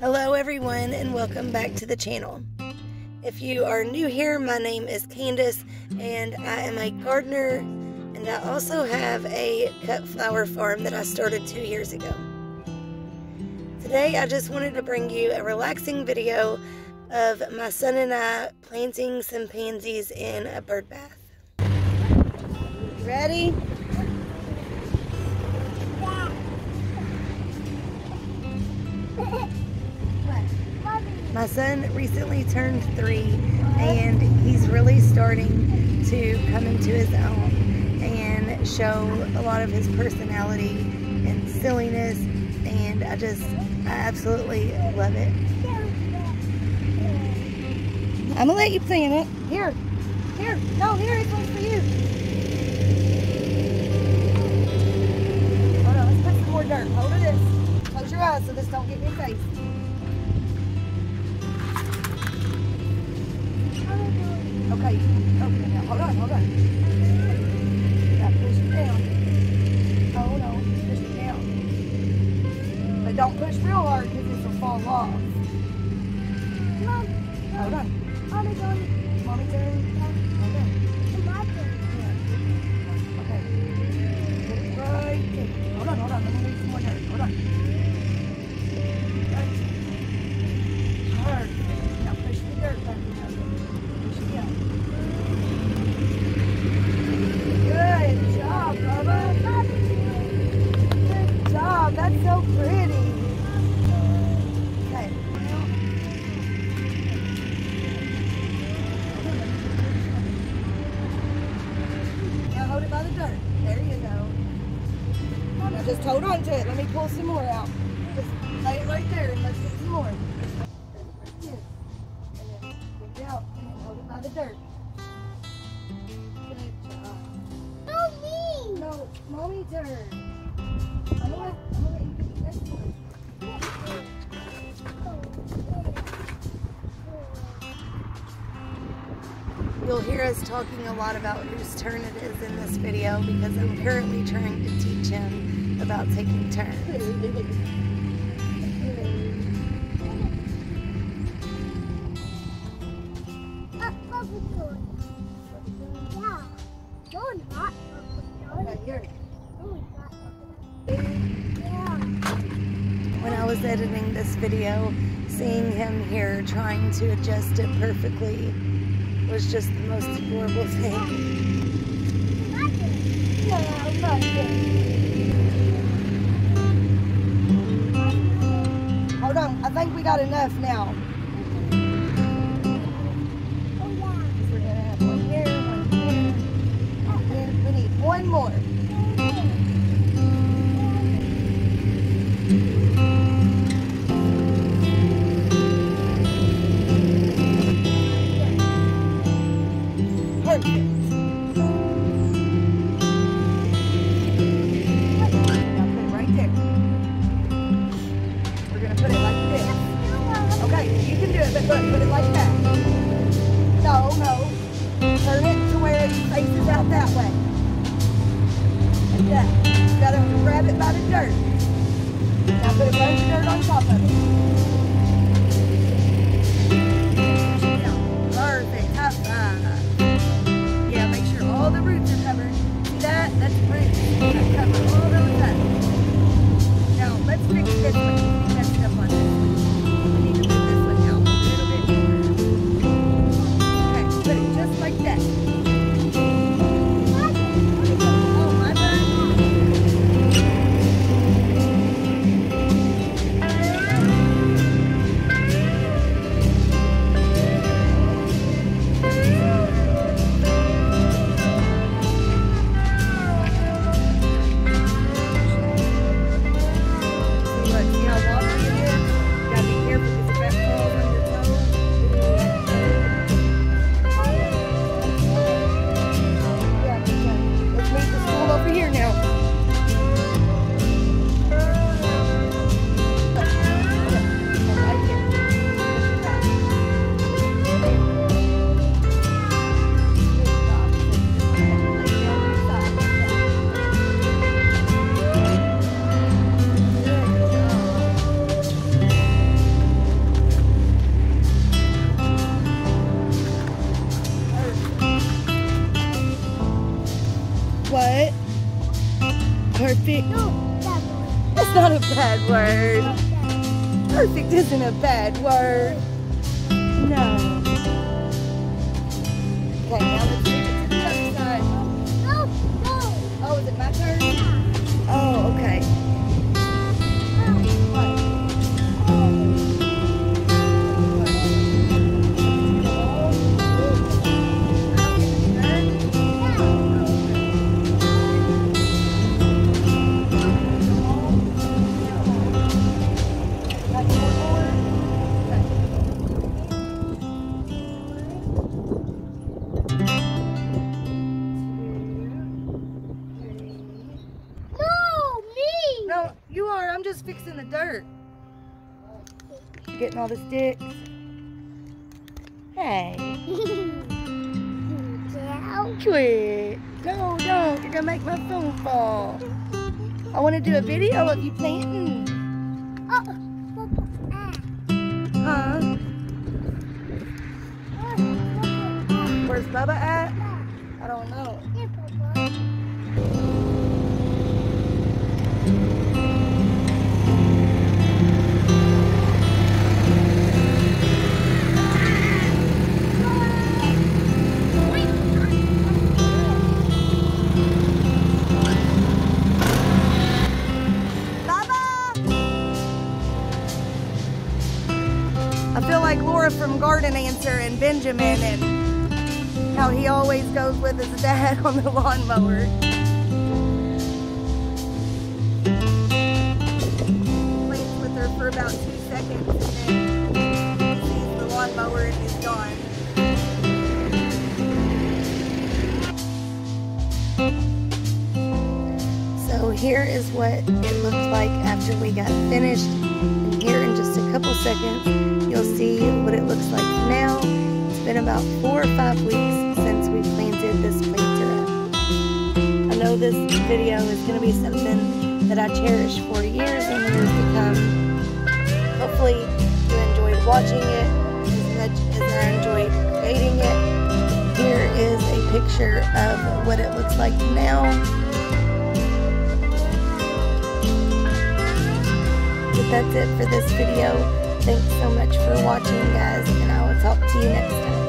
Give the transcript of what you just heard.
Hello everyone and welcome back to the channel. If you are new here, my name is Candace and I am a gardener, and I also have a cut flower farm that I started 2 years ago. Today I just wanted to bring you a relaxing video of my son and I planting some pansies in a bird bath. Ready? My son recently turned 3 and he's really starting to come into his own and show a lot of his personality and silliness, and I absolutely love it. I'm gonna let you plant it. Here, no, here, it's one for you. Hold on, let's put some more dirt. Hold it in. Close your eyes so this don't get in your face. Okay, now hold on. You gotta push it down. Hold on, push it down. But don't push real hard because it will fall off. Come on. Hold on. Mommy, okay. Put it right there. Hold on. Let me need some more dirt. Hold on. Just hold on to it. Let me pull some more out. Just lay it right there and let's get some more. Yes. And then reach out and then hold it by the dirt. Good job. No, me! No, mommy dirt. I'm gonna let you get the next one. You'll hear us talking a lot about whose turn it is in this video because I'm currently trying to teach him about taking turns. When I was editing this video, seeing him here trying to adjust it perfectly was just the most adorable thing. Hold on, I think we got enough now. We're gonna have one here, one here, and then we need one more. Put it like that. No. Turn it to where it faces out that way. Like that. You gotta grab it by the dirt. Now put a bunch of dirt on top of it. Now, perfect. High five. Yeah, make sure all the roots are covered. See that? That's roots. Cover all those up. Now, let's fix this one. That's the one. What? Perfect? No, bad word. That's not a bad word. Perfect isn't a bad word. No. Okay, now let's take it to the other side. No, no. Oh, is it my turn? Yeah. Oh, okay. Fixing the dirt. Getting all the sticks. Hey. Quit. No, don't. You're gonna make my phone fall. I want to do a video of you planting. Huh? Where's Bubba at? I don't know. From Garden Answer and Benjamin, and how he always goes with his dad on the lawnmower. Plays with her for about 2 seconds and then he sees the lawnmower and he's gone. So here is what it looked like after we got finished. And here in just a couple seconds you'll see what it looks like now. It's been about 4 or 5 weeks since we planted this planter up. I know this video is going to be something that I cherish for years and years to come. Hopefully you enjoyed watching it as much as I enjoyed creating it. Here is a picture of what it looks like now. But that's it for this video. Thanks so much for watching, guys, and I will talk to you next time.